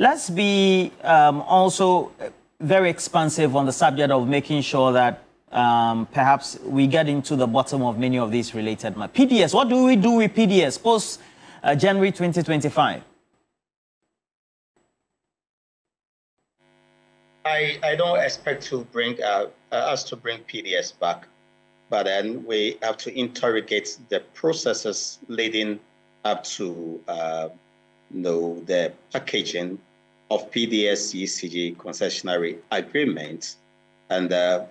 let's be um, also very expansive on the subject of making sure that um, perhaps we get into the bottom of many of these related matters. P D S, what do we do with P D S post uh, January twenty twenty-five? I, I don't expect to bring uh, us to bring P D S back, but then we have to interrogate the processes leading up to uh, you know, the packaging of P D S E C G concessionary agreement, and uh,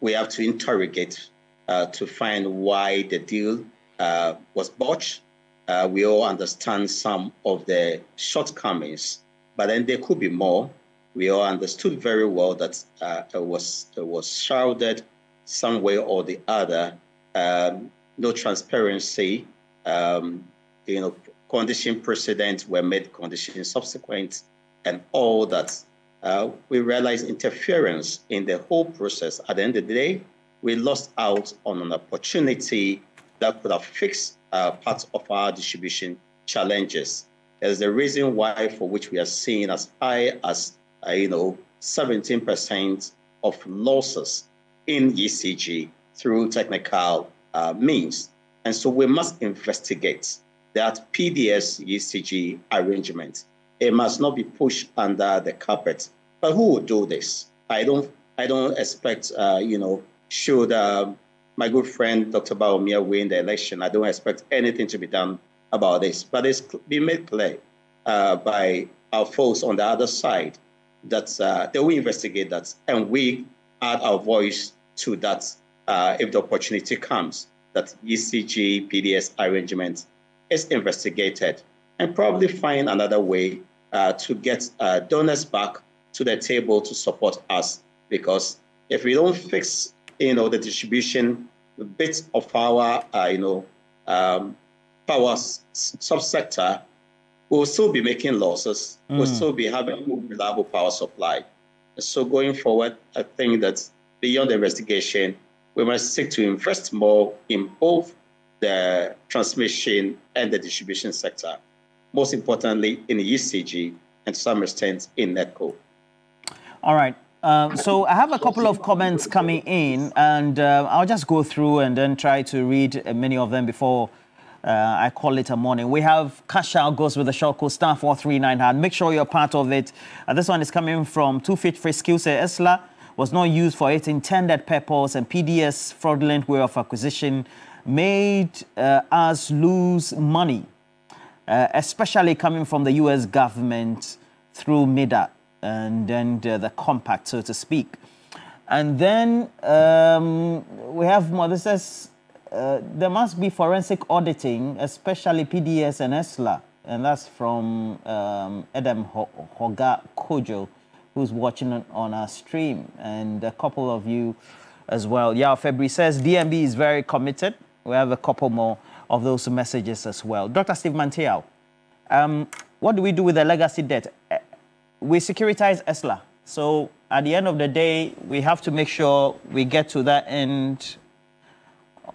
we have to interrogate uh, to find why the deal uh, was botched. Uh, we all understand some of the shortcomings, but then there could be more. We all understood very well that uh, it was it was shrouded some way or the other. Um, no transparency. Um, you know, condition precedent were made, condition subsequent, and all that. Uh, we realized interference in the whole process. At the end of the day, we lost out on an opportunity that could have fixed uh, parts of our distribution challenges. There's the reason why for which we are seeing as high as, uh, you know, seventeen percent of losses in E C G through technical uh, means. And so we must investigate that P D S E C G arrangement. It must not be pushed under the carpet. But who would do this? I don't. I don't expect. Uh, you know, should uh, my good friend Doctor Bawumia win the election, I don't expect anything to be done about this. But it's been made clear uh, by our folks on the other side that uh, they will investigate that, and we add our voice to that uh, if the opportunity comes. That E C G P D S arrangement is investigated, and probably find another way uh, to get uh, donors back to the table to support us. Because if we don't fix, you know, the distribution bit of our, uh, you know, um, power subsector, we'll still be making losses. Mm. We'll still be having reliable power supply. So going forward, I think that beyond the investigation, we must seek to invest more in both the transmission and the distribution sector. Most importantly, in the E C G and to some extent in NETCO. All right. Um, so I have a couple of comments coming in, and uh, I'll just go through and then try to read many of them before uh, I call it a morning. We have Kashal goes with the short code star four three nine hand. Make sure you're part of it. Uh, this one is coming from Two Fit Free Skills. E S L A was not used for its intended purpose, and P D S fraudulent way of acquisition made uh, us lose money. Uh, especially coming from the U S government through MIDA and then uh, the compact, so to speak. And then um, we have more. This says uh, there must be forensic auditing, especially P D S and E S L A. And that's from um, Adam Hoga Kojo, who's watching on, on our stream. And a couple of you as well. Yeah, February says D M B is very committed. We have a couple more of those messages as well. Doctor Steve Manteaw, um, what do we do with the legacy debt? We securitize E S L A. So at the end of the day, we have to make sure we get to that end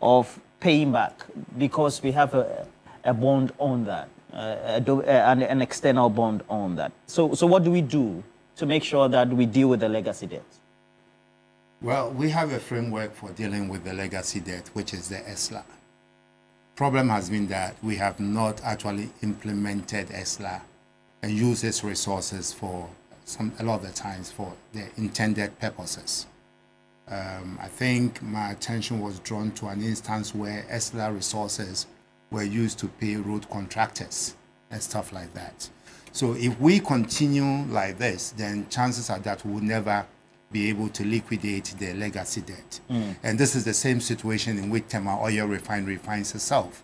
of paying back, because we have a, a bond on that, uh, a, an, an external bond on that. So, so what do we do to make sure that we deal with the legacy debt? Well, we have a framework for dealing with the legacy debt, which is the E S L A. Problem has been that we have not actually implemented E S L A and used its resources for some, a lot of the times for their intended purposes. Um, I think my attention was drawn to an instance where E S L A resources were used to pay road contractors and stuff like that. So if we continue like this, then chances are that we'll never be able to liquidate the legacy debt. Mm. And this is the same situation in which Tema Oil Refinery finds itself.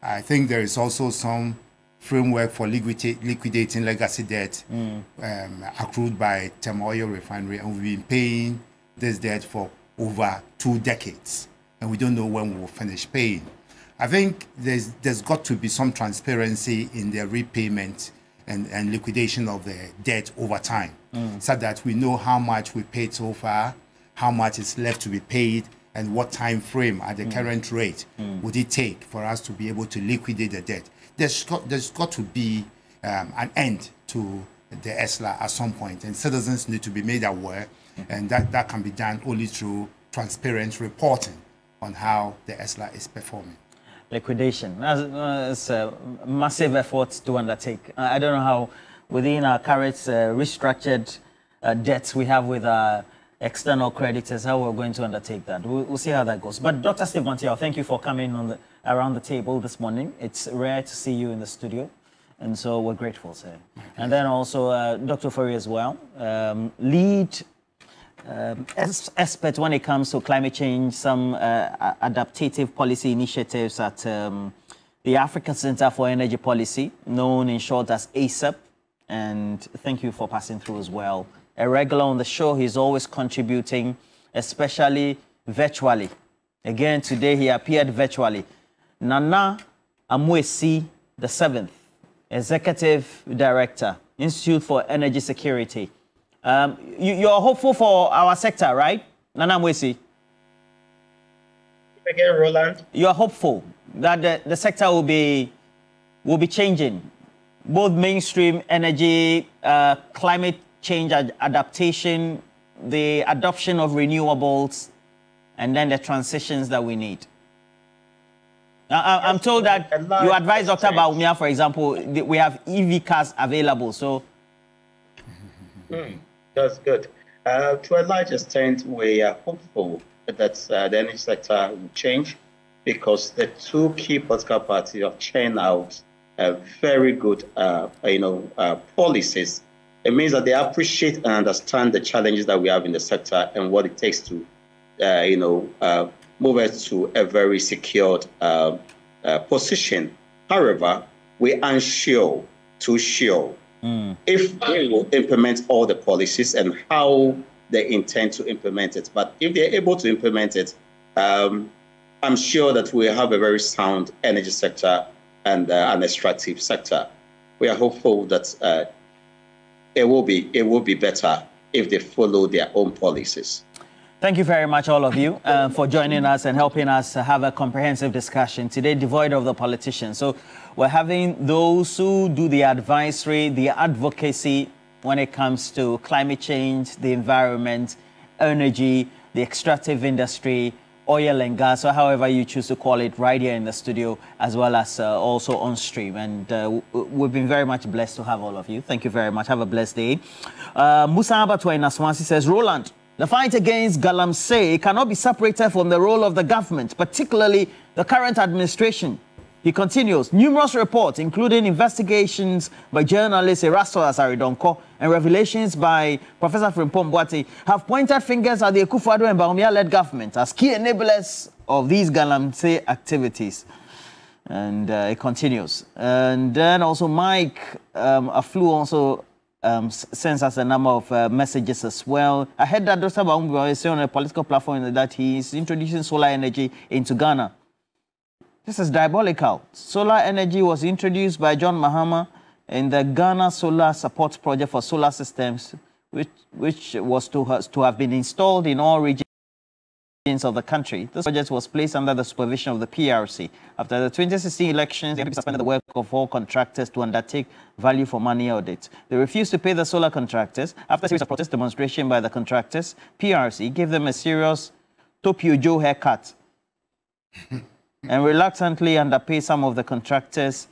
I think there is also some framework for liquidate, liquidating legacy debt mm. um, accrued by Tema Oil Refinery, and we've been paying this debt for over two decades, and we don't know when we will finish paying. I think there's, there's got to be some transparency in the repayment and, and liquidation of the debt over time, mm. so that we know how much we paid so far, how much is left to be paid, and what time frame at the mm. current rate mm. would it take for us to be able to liquidate the debt. There's got, there's got to be um, an end to the E S L A at some point, and citizens need to be made aware, mm. and that, that can be done only through transparent reporting on how the E S L A is performing. Liquidation. That's a massive effort to undertake. I don't know how within our current uh, restructured uh, debts we have with our external creditors, how we're going to undertake that. We'll, we'll see how that goes. But Doctor Steve Manteaw, thank you for coming on the, around the table this morning. It's rare to see you in the studio, and so we're grateful, sir. And then also uh, Doctor Fiofori as well, um, lead Um, expert when it comes to climate change, some uh, adaptative policy initiatives at um, the African Center for Energy Policy, known in short as A C E P. And thank you for passing through as well. A regular on the show, he's always contributing, especially virtually. Again, today he appeared virtually. Nana Amoasi the seventh, Executive Director, Institute for Energy Security. Um, you, you're hopeful for our sector, right, Nana Mwesi? Again, Roland. You're hopeful that the, the sector will be will be changing, both mainstream energy, uh, climate change ad adaptation, the adoption of renewables, and then the transitions that we need. Now, I, I'm told that you advise Doctor Bawumia, for example, that we have E V cars available, so. Mm. That's good. Uh, to a large extent, we are hopeful that uh, the energy sector will change, because the two key political parties have churned out uh, very good, uh, you know, uh, policies. It means that they appreciate and understand the challenges that we have in the sector and what it takes to, uh, you know, uh, move us to a very secured uh, uh, position. However, we aren't sure, too sure. Mm. If they will implement all the policies and how they intend to implement it. But if they're able to implement it, um, I'm sure that we have a very sound energy sector and uh, an extractive sector. We are hopeful that uh, it will be it will be better if they follow their own policies. Thank you very much, all of you, uh, for joining us and helping us have a comprehensive discussion today, devoid of the politicians. So we're having those who do the advisory, the advocacy when it comes to climate change, the environment, energy, the extractive industry, oil and gas, or however you choose to call it, right here in the studio, as well as uh, also on stream. And uh, we've been very much blessed to have all of you. Thank you very much. Have a blessed day. Uh, Musa Abatwa in Aswansi says, Roland, the fight against galamsey cannot be separated from the role of the government, particularly the current administration. He continues, numerous reports, including investigations by journalist Erasto Asaridonko and revelations by Professor Frimpong-Boateng, have pointed fingers at the Akufo-Addo and Bawumia-led government as key enablers of these galamsey activities. And uh, it continues. And then also Mike um, Aflu also Um, sends us a number of uh, messages as well. I heard that Doctor Bawumia is on a political platform that he is introducing solar energy into Ghana. This is diabolical. Solar energy was introduced by John Mahama in the Ghana Solar Support Project for Solar Systems, which, which was to, ha to have been installed in all regions regions of the country. This project was placed under the supervision of the P R C. After the twenty sixteen elections, the N P P suspended the work of all contractors to undertake value for money audits. They refused to pay the solar contractors. After a series of protest demonstrations by the contractors, P R C gave them a serious Topiojo haircut and reluctantly underpaid some of the contractors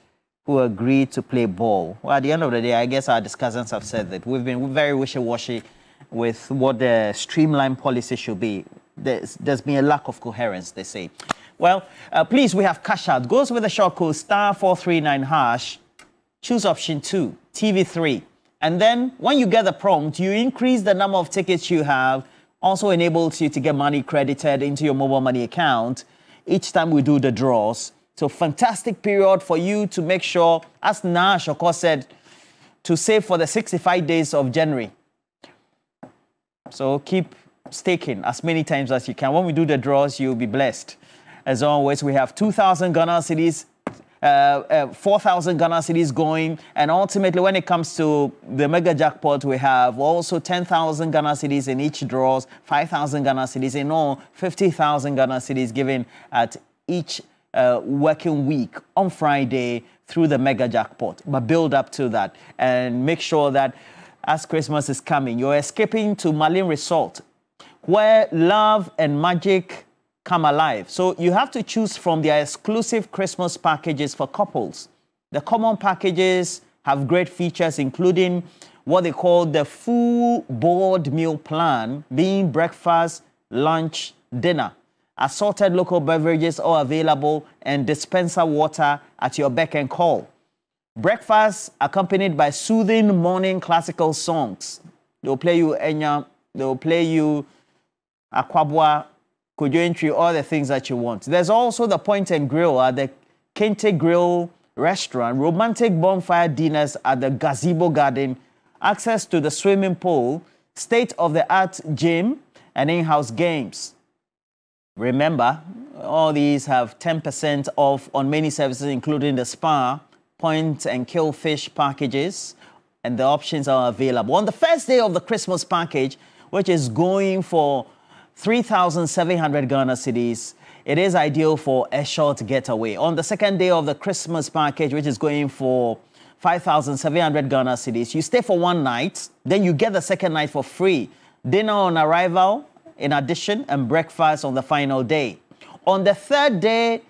who agreed to play ball. Well, at the end of the day, I guess our discussants have said that we've been very wishy-washy with what the streamlined policy should be. There's, there's been a lack of coherence, they say. Well, uh, please, we have cash out. Goes with the short code star four three nine hash. Choose option two, T V three. And then when you get the prompt, you increase the number of tickets you have. Also enables you to get money credited into your mobile money account each time we do the draws. So fantastic period for you to make sure, as Nash, of course, said, to save for the sixty-five days of January. So keep staking as many times as you can. When we do the draws, you'll be blessed. As always, we have two thousand Ghana cedis, uh, uh, four thousand Ghana cedis going. And ultimately, when it comes to the mega jackpot, we have also ten thousand Ghana cedis in each draws, five thousand Ghana cedis in all, fifty thousand Ghana cedis given at each uh, working week on Friday through the mega jackpot. But build up to that and make sure that as Christmas is coming, you're escaping to Marlin Resort, where love and magic come alive. So you have to choose from their exclusive Christmas packages for couples. The common packages have great features, including what they call the full board meal plan, being breakfast, lunch, dinner. Assorted local beverages are available and dispenser water at your beck and call. Breakfast accompanied by soothing morning classical songs. They'll play you Enya, they'll play you Akwabwa, Kojoentry, all the things that you want. There's also the Point and Grill at the Kente Grill restaurant, romantic bonfire dinners at the Gazebo Garden, access to the swimming pool, state-of-the-art gym, and in-house games. Remember, all these have ten percent off on many services, including the spa, point and kill fish packages, and the options are available. On the first day of the Christmas package, which is going for three thousand seven hundred Ghana cedis, it is ideal for a short getaway. On the second day of the Christmas package, which is going for five thousand seven hundred Ghana cedis, you stay for one night, then you get the second night for free. Dinner on arrival, in addition, and breakfast on the final day. On the third day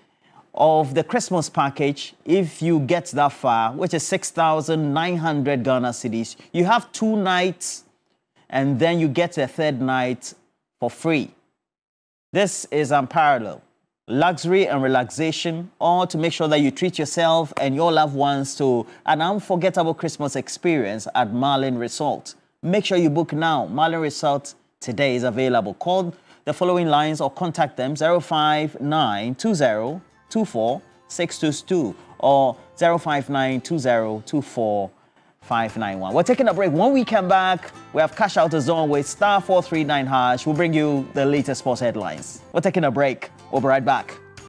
of the Christmas package, if you get that far, which is six thousand nine hundred Ghana cedis, you have two nights and then you get a third night for free. This is unparalleled. Luxury and relaxation, all to make sure that you treat yourself and your loved ones to an unforgettable Christmas experience at Marlin Resort. Make sure you book now. Marlin Resort today is available. Call the following lines or contact them: zero five nine two zero two four six two two or zero five nine two zero two four five nine one. We're taking a break. When we come back, we have cash out as always, star four three nine hash. We'll bring you the latest sports headlines. We're taking a break. We'll be right back.